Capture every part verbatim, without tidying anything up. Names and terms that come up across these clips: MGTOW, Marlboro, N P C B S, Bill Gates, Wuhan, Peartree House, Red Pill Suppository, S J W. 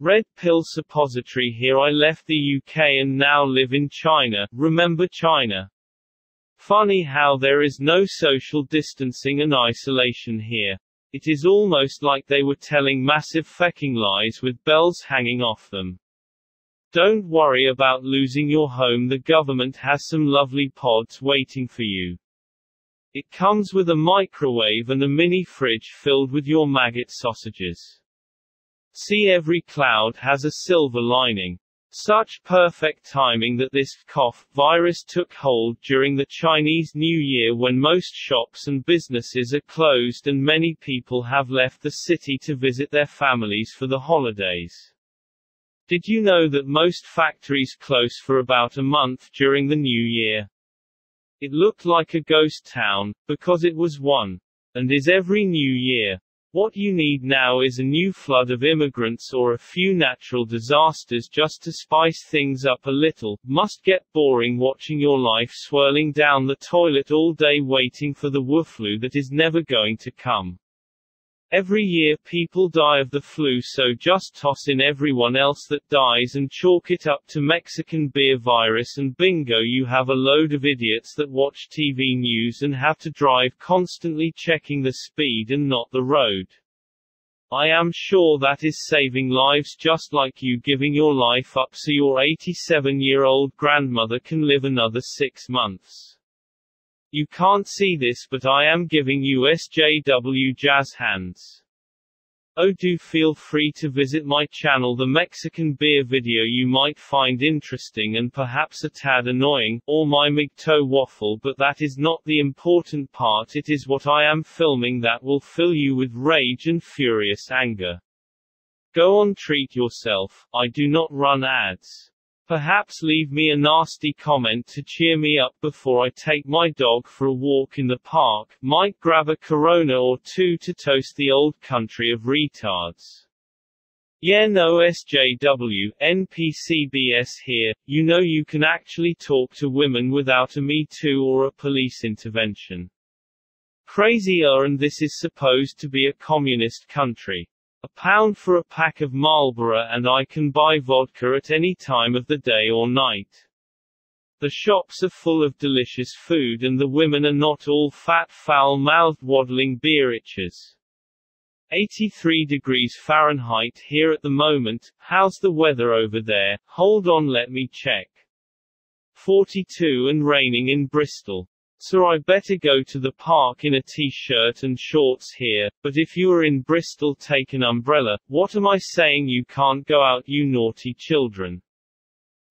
Red Pill Suppository. Here I left the U K and now live in China. Remember China. Funny how there is no social distancing and isolation here. It is almost like they were telling massive fecking lies with bells hanging off them. Don't worry about losing your home. The government has some lovely pods waiting for you. It comes with a microwave and a mini fridge filled with your maggot sausages. See, every cloud has a silver lining. Such perfect timing that this cough virus took hold during the Chinese New Year, when most shops and businesses are closed and many people have left the city to visit their families for the holidays. Did you know that most factories close for about a month during the New Year? It looked like a ghost town, because it was one, and is every New Year. What you need now is a new flood of immigrants or a few natural disasters just to spice things up a little. Must get boring watching your life swirling down the toilet all day waiting for the woo flu that is never going to come. Every year people die of the flu, so just toss in everyone else that dies and chalk it up to Mexican beer virus, and bingo, you have a load of idiots that watch T V news and have to drive constantly checking the speed and not the road. I am sure that is saving lives, just like you giving your life up so your eighty-seven-year-old grandmother can live another six months. You can't see this, but I am giving you S J W jazz hands. Oh, do feel free to visit my channel. The Mexican beer video you might find interesting and perhaps a tad annoying, or my MGTOW waffle, but that is not the important part. It is what I am filming that will fill you with rage and furious anger. Go on, treat yourself. I do not run ads. Perhaps leave me a nasty comment to cheer me up before I take my dog for a walk in the park. Might grab a Corona or two to toast the old country of retards. Yeah, no S J W, N P C B S here. You know you can actually talk to women without a Me Too or a police intervention. Crazier, and this is supposed to be a communist country. A pound for a pack of Marlboro, and I can buy vodka at any time of the day or night. The shops are full of delicious food, and the women are not all fat, foul-mouthed, waddling beeriches. eighty-three degrees Fahrenheit here at the moment. How's the weather over there? Hold on, let me check. forty-two and raining in Bristol. So I better go to the park in a t-shirt and shorts here, but if you are in Bristol, take an umbrella. What am I saying? You can't go out, you naughty children.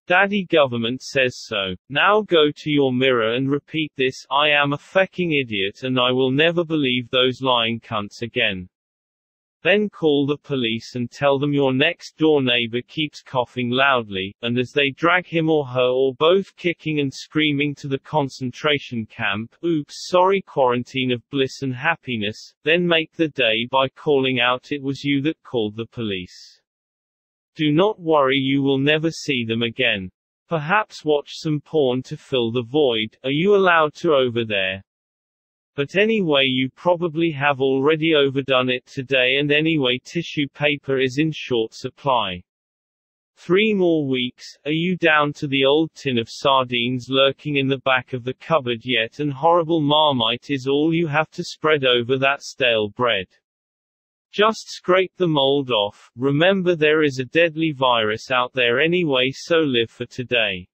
Daddy government says so. Now go to your mirror and repeat this: I am a fecking idiot and I will never believe those lying cunts again. Then call the police and tell them your next door neighbor keeps coughing loudly, and as they drag him or her or both kicking and screaming to the concentration camp, oops, sorry, quarantine of bliss and happiness, then make the day by calling out it was you that called the police. Do not worry, you will never see them again. Perhaps watch some porn to fill the void. Are you allowed to over there? But anyway, you probably have already overdone it today, and anyway, tissue paper is in short supply. Three more weeks. Are you down to the old tin of sardines lurking in the back of the cupboard yet, and horrible Marmite is all you have to spread over that stale bread? Just scrape the mold off. Remember, there is a deadly virus out there anyway, so live for today.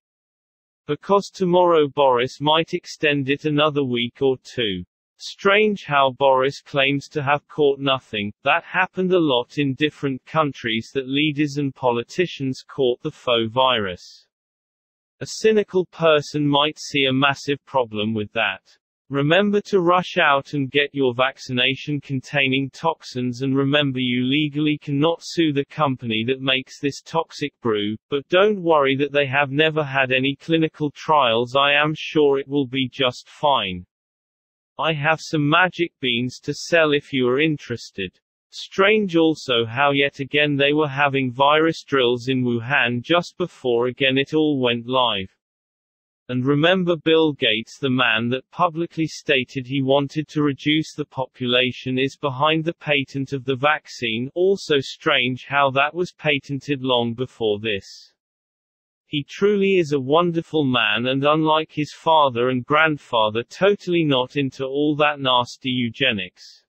Because tomorrow Boris might extend it another week or two. Strange how Boris claims to have caught nothing. That happened a lot in different countries, that leaders and politicians caught the faux virus. A cynical person might see a massive problem with that. Remember to rush out and get your vaccination containing toxins, and remember, you legally cannot sue the company that makes this toxic brew, but don't worry that they have never had any clinical trials. I am sure it will be just fine. I have some magic beans to sell if you are interested. Strange also how yet again they were having virus drills in Wuhan just before again it all went live. And remember Bill Gates, the man that publicly stated he wanted to reduce the population is behind the patent of the vaccine. Also strange how that was patented long before this. He truly is a wonderful man, and unlike his father and grandfather, totally not into all that nasty eugenics.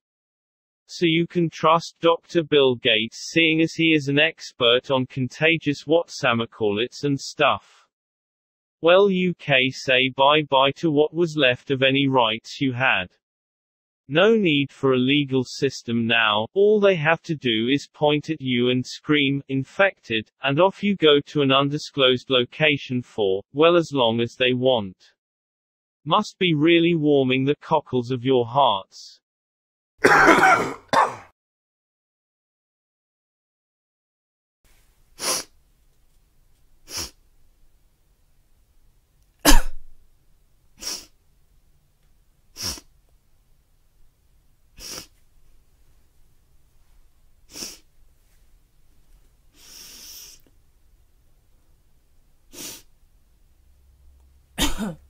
So you can trust Doctor Bill Gates, seeing as he is an expert on contagious whatsamacallits and stuff. Well, U K, say bye-bye to what was left of any rights you had. No need for a legal system now, all they have to do is point at you and scream, infected, and off you go to an undisclosed location for, well, as long as they want. Must be really warming the cockles of your hearts. Huh.